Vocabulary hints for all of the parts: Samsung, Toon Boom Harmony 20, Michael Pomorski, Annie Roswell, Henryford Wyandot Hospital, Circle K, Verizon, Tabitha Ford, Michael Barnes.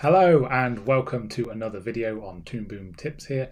Hello and welcome to another video on Toon Boom Tips here.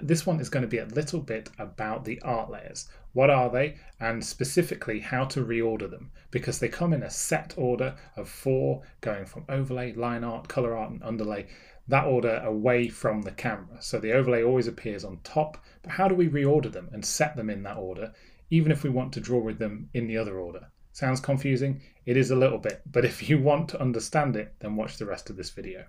This one is going to be a little bit about the art layers. What are they, and specifically how to reorder them, because they come in a set order of 4, going from overlay, line art, color art and underlay, that order away from the camera. So the overlay always appears on top, but how do we reorder them and set them in that order, even if we want to draw with them in the other order? Sounds confusing? It is a little bit, but if you want to understand it, then watch the rest of this video.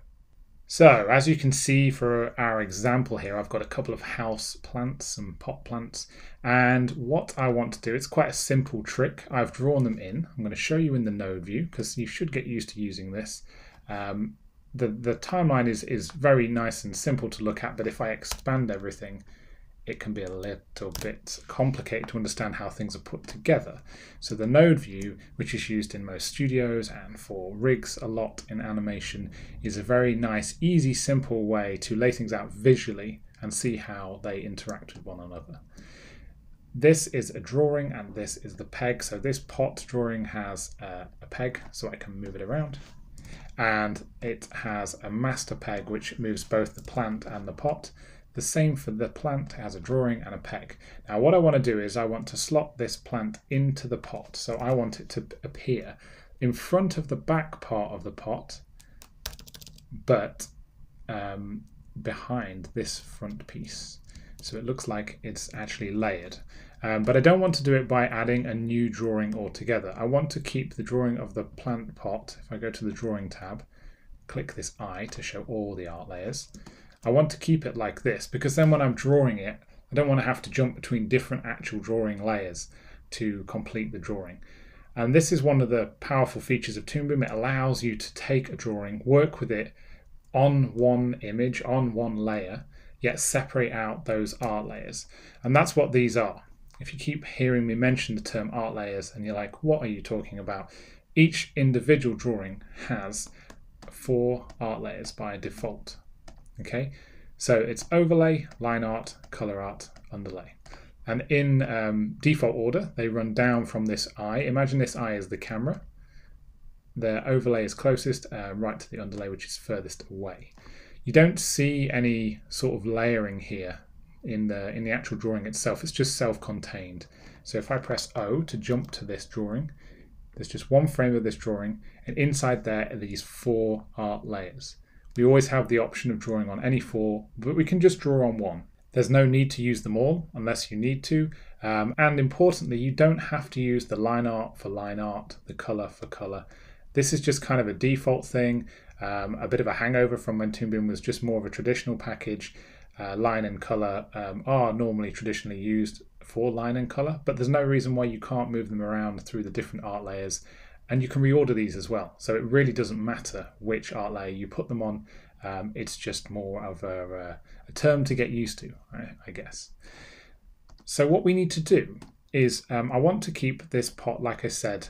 So, as you can see for our example here, I've got a couple of house plants, some pot plants, and what I want to do, it's quite a simple trick. I've drawn them in. I'm going to show you in the node view, because you should get used to using this. The timeline is very nice and simple to look at, but if I expand everything, it can be a little bit complicated to understand how things are put together. So the node view, which is used in most studios and for rigs a lot in animation, is a very nice, easy, simple way to lay things out visually and see how they interact with one another. This is a drawing and this is the peg. So this pot drawing has a peg, so I can move it around. And it has a master peg, which moves both the plant and the pot. The same for the plant, has a drawing and a peg. Now what I want to do is I want to slot this plant into the pot. So I want it to appear in front of the back part of the pot, but behind this front piece. So it looks like it's actually layered. But I don't want to do it by adding a new drawing altogether. I want to keep the drawing of the plant pot. If I go to the drawing tab, click this eye to show all the art layers. I want to keep it like this, because then when I'm drawing it, I don't want to have to jump between different actual drawing layers to complete the drawing. And this is one of the powerful features of Toon Boom. It allows you to take a drawing, work with it on one image, on one layer, yet separate out those art layers. And that's what these are. If you keep hearing me mention the term art layers and you're like, what are you talking about? Each individual drawing has 4 art layers by default. Okay, so it's overlay, line art, color art, underlay. And in default order, they run down from this eye. Imagine this eye is the camera. The overlay is closest, right to the underlay, which is furthest away. You don't see any sort of layering here in the actual drawing itself. It's just self-contained. So if I press O to jump to this drawing, there's just one frame of this drawing, and inside there are these 4 art layers. We always have the option of drawing on any 4, but we can just draw on one. There's no need to use them all unless you need to. And importantly, you don't have to use the line art for line art, the color for color. This is just kind of a default thing, a bit of a hangover from when Toon Boom was just more of a traditional package. Line and color are normally traditionally used for line and color, but there's no reason why you can't move them around through the different art layers. And you can reorder these as well. So it really doesn't matter which art layer you put them on. It's just more of a term to get used to, I guess. So what we need to do is I want to keep this pot, like I said,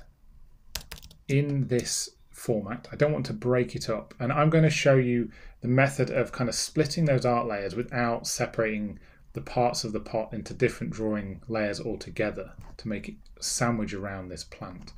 in this format. I don't want to break it up. And I'm going to show you the method of kind of splitting those art layers without separating the parts of the pot into different drawing layers altogether to make it sandwich around this plant.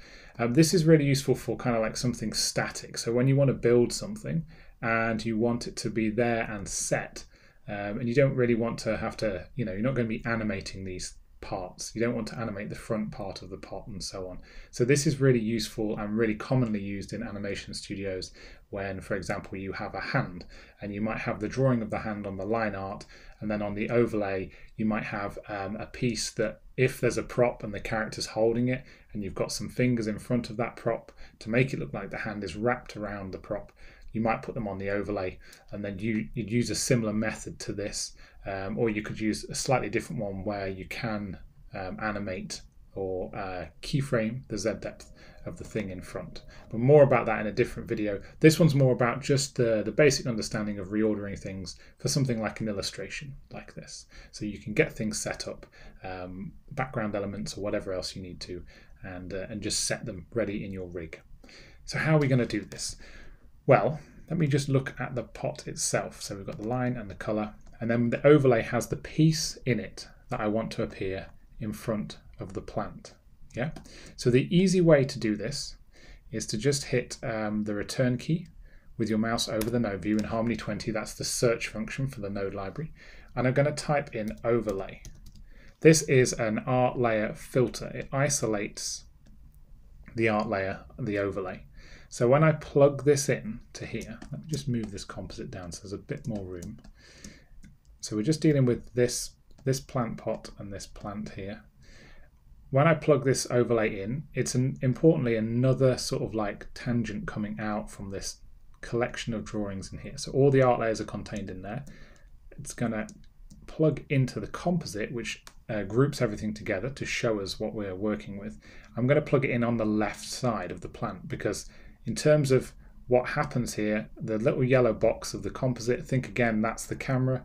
This is really useful for kind of like something static. So when you want to build something and you want it to be there and set, and you don't really want to have to, you know, you're not going to be animating these parts. You don't want to animate the front part of the pot and so on. So this is really useful and really commonly used in animation studios when, for example, you have a hand and you might have the drawing of the hand on the line art, and then on the overlay you might have a piece that, if there's a prop and the character's holding it and you've got some fingers in front of that prop to make it look like the hand is wrapped around the prop, you might put them on the overlay, and then you'd use a similar method to this, or you could use a slightly different one where you can animate or keyframe the Z depth of the thing in front. But more about that in a different video. This one's more about just the basic understanding of reordering things for something like an illustration like this. So you can get things set up, background elements or whatever else you need to, and just set them ready in your rig. So how are we going to do this? Well, let me just look at the pot itself. So we've got the line and the color, and then the overlay has the piece in it that I want to appear in front of the plant. Yeah. So the easy way to do this is to just hit the return key with your mouse over the node view in Harmony 20. That's the search function for the node library. And I'm going to type in overlay. This is an art layer filter. It isolates the art layer and the overlay. So when I plug this in to here, let me just move this composite down so there's a bit more room. So we're just dealing with this plant pot and this plant here. When I plug this overlay in, it's importantly another sort of like tangent coming out from this collection of drawings in here. So all the art layers are contained in there. It's going to plug into the composite, which groups everything together to show us what we're working with. I'm going to plug it in on the left side of the plant because in terms of what happens here, the little yellow box of the composite, think again, that's the camera.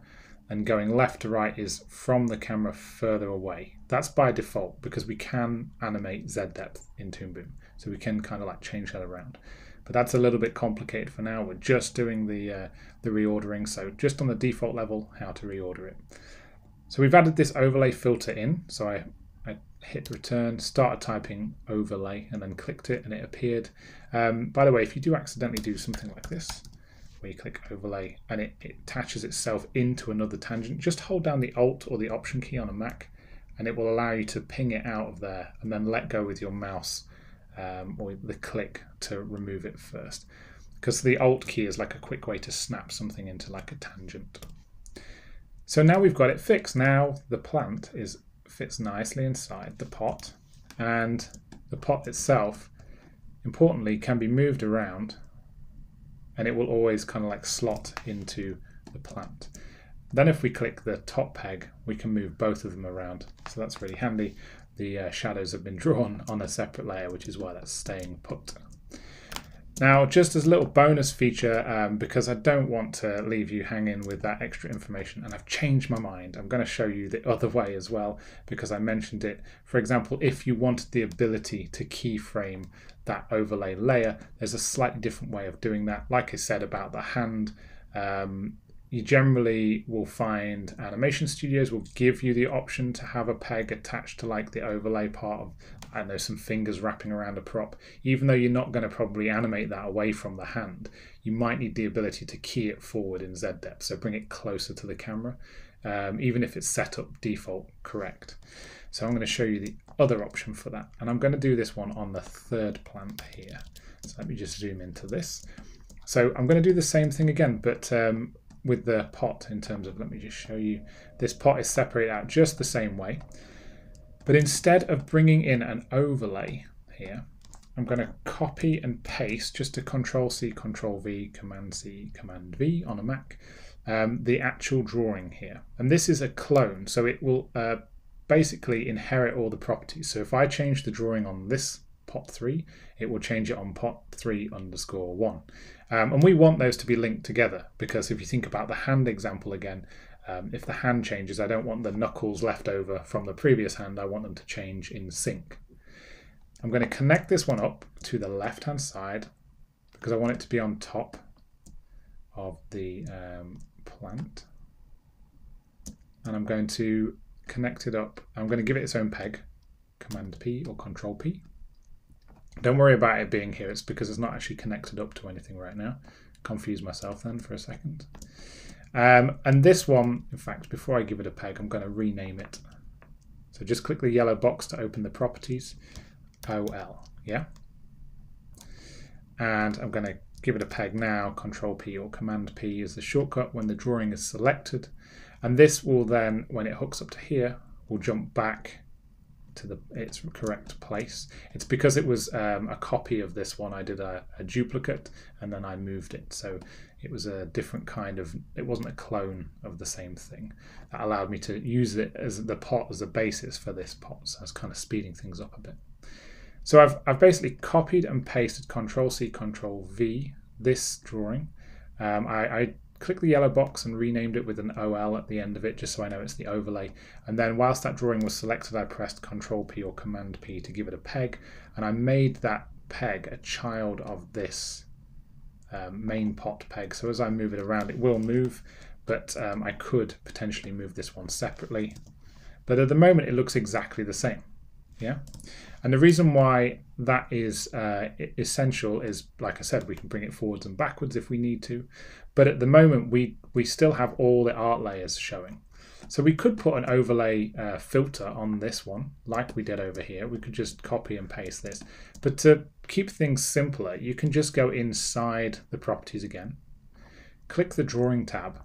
And going left to right is from the camera further away. That's by default because we can animate Z depth in Toon Boom. So we can kind of like change that around. But that's a little bit complicated for now. We're just doing the reordering. So just on the default level, how to reorder it. So we've added this overlay filter in. So I hit return, started typing overlay and then clicked it and it appeared. By the way, if you do accidentally do something like this, where you click overlay and it attaches itself into another tangent, just hold down the Alt or the Option key on a Mac and it will allow you to ping it out of there and then let go with your mouse or the click to remove it first, because the Alt key is like a quick way to snap something into like a tangent. So now we've got it fixed. Now the plant fits nicely inside the pot, and the pot itself importantly can be moved around and it will always kind of like slot into the plant. Then if we click the top peg, we can move both of them around. So that's really handy. The shadows have been drawn on a separate layer, which is why that's staying put. Now, just as a little bonus feature, because I don't want to leave you hanging with that extra information, and I've changed my mind, I'm going to show you the other way as well, because I mentioned it. For example, if you wanted the ability to keyframe that overlay layer, there's a slightly different way of doing that. Like I said about the hand, you generally will find animation studios will give you the option to have a peg attached to like the overlay part of, I don't know, some fingers wrapping around a prop. Even though you're not going to probably animate that away from the hand, you might need the ability to key it forward in Z depth, so bring it closer to the camera, even if it's set up default correct. So I'm going to show you the other option for that, and I'm going to do this one on the third plant here. So let me just zoom into this. So I'm going to do the same thing again, but with the pot in terms of, let me just show you, this pot is separated out just the same way, but instead of bringing in an overlay here, I'm going to copy and paste just to Control-C, Control-V, Command-C, Command-V on a Mac, the actual drawing here. And this is a clone, so it will basically inherit all the properties. So if I change the drawing on this pot 3, it will change it on pot 3_1. And we want those to be linked together, because if you think about the hand example again, if the hand changes, I don't want the knuckles left over from the previous hand. I want them to change in sync. I'm going to connect this one up to the left-hand side because I want it to be on top of the plant. And I'm going to connect it up. I'm going to give it its own peg, Command-P or Control-P. Don't worry about it being here. It's because it's not actually connected up to anything right now. Confused myself then for a second. And this one, in fact, before I give it a peg, I'm going to rename it. So just click the yellow box to open the properties. OL, yeah? And I'm going to give it a peg now. Control-P or Command-P is the shortcut when the drawing is selected. And this will then, when it hooks up to here, will jump back to its correct place. It's because it was a copy of this one. I did a duplicate and then I moved it, so it was a different kind of, it wasn't a clone of the same thing. That allowed me to use it as the pot as a basis for this pot, so I was kind of speeding things up a bit. So I've basically copied and pasted Control-C, Control-V, this drawing. I click the yellow box and renamed it with an OL at the end of it, just so I know it's the overlay. And then whilst that drawing was selected, I pressed Control-P or Command-P to give it a peg. And I made that peg a child of this main pot peg. So as I move it around, it will move, but I could potentially move this one separately. But at the moment, it looks exactly the same. Yeah. And the reason why that is essential is, like I said, we can bring it forwards and backwards if we need to. But at the moment, we still have all the art layers showing. So we could put an overlay filter on this one, like we did over here. We could just copy and paste this. But to keep things simpler, you can just go inside the properties again, click the drawing tab,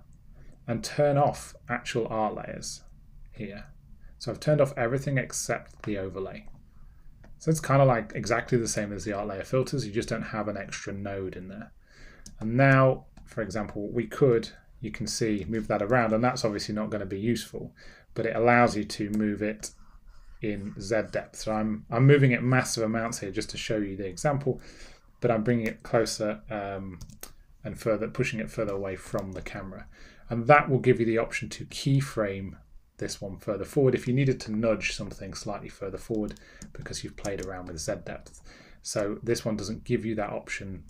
and turn off actual art layers here. So I've turned off everything except the overlay. So it's kind of like exactly the same as the art layer filters, you just don't have an extra node in there. And now, for example, we could, you can see, move that around, and that's obviously not going to be useful, but it allows you to move it in Z depth. So I'm moving it massive amounts here just to show you the example, but I'm bringing it closer and further, pushing it further away from the camera. And that will give you the option to keyframe this one further forward if you needed to nudge something slightly further forward because you've played around with Z depth. So this one doesn't give you that option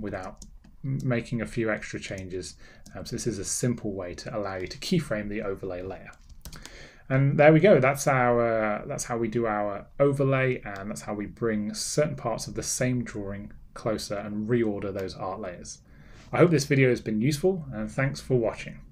without making a few extra changes. So this is a simple way to allow you to keyframe the overlay layer. And there we go, that's how we do our overlay, and that's how we bring certain parts of the same drawing closer and reorder those art layers. I hope this video has been useful, and thanks for watching.